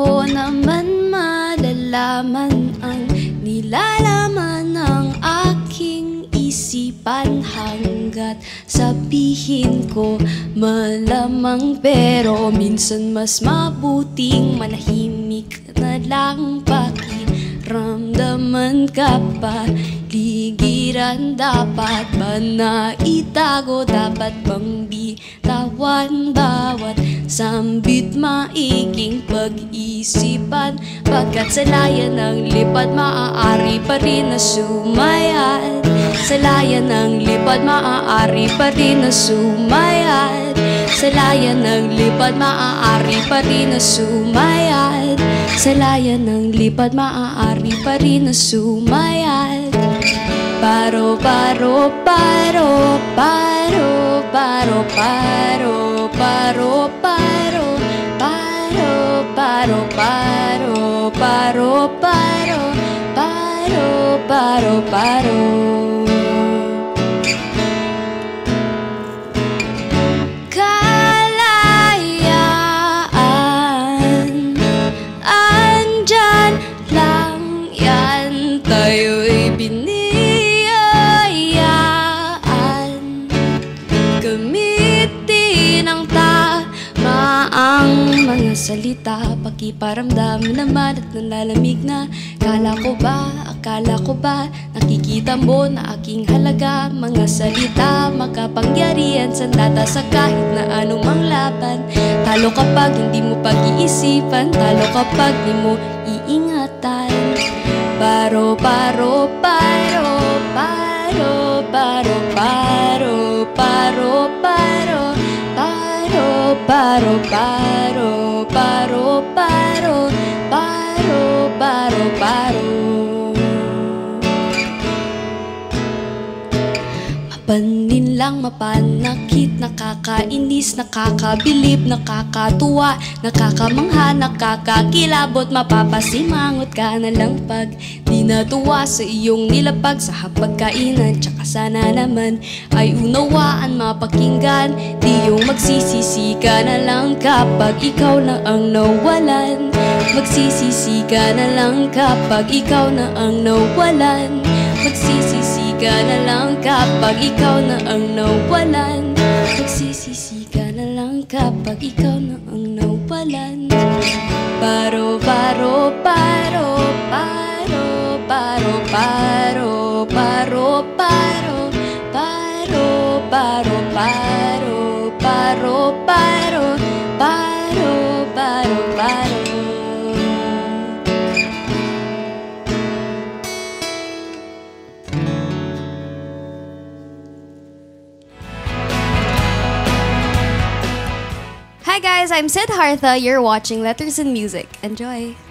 mo naman malalaman ang nilalaman ng aking isipan hanggat sabihin ko malamang, pero minsan mas mabuting manahimik na lang. Pakiramdaman ka pa ligiran, dapat ba na itago? Dapat bang bitawan bawat sambit, maiging pag-isipan, pagkat sa laya ng lipad maaari pa rin na sumayad. Sa laya ng lipad maaari pa rin na sumayad. Sa laya ng lipad maaari pa rin na sumayad. Sa laya ng lipad maaari pa rin na sumayad. Paro-paro, paro-paro, paro-paro, paro-paro, paro-paro, paro-paro, paro-paro. Kalayaan, andyan lang yan, tayo'y binibigyan. Mga salita, pakiparamdam naman at nalalamig na. Akala ko ba, nakikita mo na aking halaga. Mga salita, makapangyarihan, sandata sa kahit na anumang laban. Talo kapag hindi mo pag-iisipan, talo kapag hindi mo iingatan. Paro, paro, paro, paro, paro, paro, paro, paro, paro, paro, paro, paro, paro, paro, paro. Mapanin lang, mapanakit, nakakainis, nakakabilib, nakakatuwa, nakakamangha, nakakakilabot. Mapapasimangot ka na lang pag di natuwa sa iyong nilapag. Sa hapagkainan, tsaka sana naman ay unawaan, mapakinggan. Di yung magsisisi ka na lang kapag ikaw na ang nawalan. Magsisisi ka na lang kapag ikaw na ang nawalan. Magsisisi ka na lang kapag ikaw na ang nawalan. Magsisisi ka na lang kapag ikaw na ang nawalan. Paro, paro, paro, paro, paro, paro, paro, paro, paro, paro, paro, paro, paro, paro, paro, paro. Hi guys, I'm Syd Hartha. You're watching Letters and Music. Enjoy!